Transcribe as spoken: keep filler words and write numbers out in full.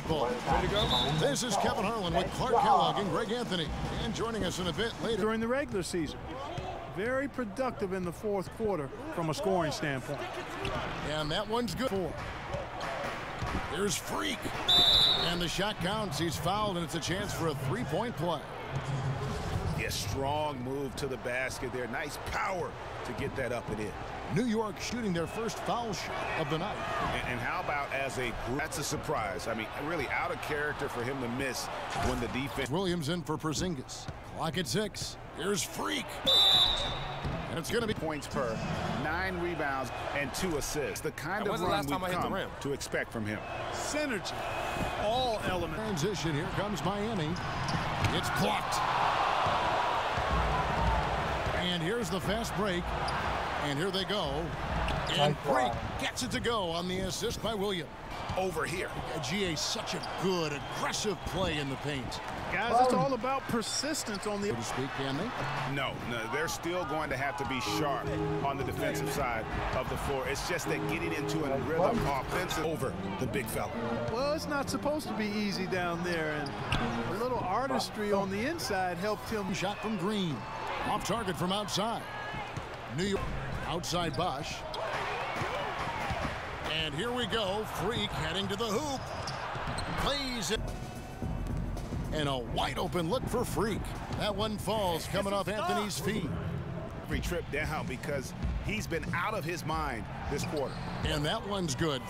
basketball. Ready to go? This is Kevin Harlan with Clark Kellogg and Greg Anthony. And joining us in a bit later. During the regular season, very productive in the fourth quarter from a scoring standpoint. And that one's good. Four. There's Freak. And the shot counts. He's fouled, and it's a chance for a three-point play. Yeah, strong move to the basket there. Nice power to get that up and in. New York shooting their first foul shot of the night. And, and how about as a group? That's a surprise. I mean, really out of character for him to miss when the defense. Williams in for Porzingis. Clock at six. Here's Freak. And it's going to be points per, nine rebounds, and two assists. The kind of run we've come to expect from him. Synergy. All elements. Transition. Here comes Miami. It's blocked. And here's the fast break. And here they go. And Freak gets it to go on the assist by Williams. Over here. G A such a good, aggressive play in the paint. Guys, um, it's all about persistence on the... So to speak, can they? No, no, they're still going to have to be sharp on the defensive side of the floor. It's just that getting into a rhythm offensive over the big fella. Well, it's not supposed to be easy down there, and a little artistry on the inside helped him. Shot from Green. Off target from outside. New York. Outside Bosch. And here we go. Freak heading to the hoop. Plays it. And a wide open look for Freak. That one falls coming off Anthony's feet. Every trip down because he's been out of his mind this quarter. And that one's good.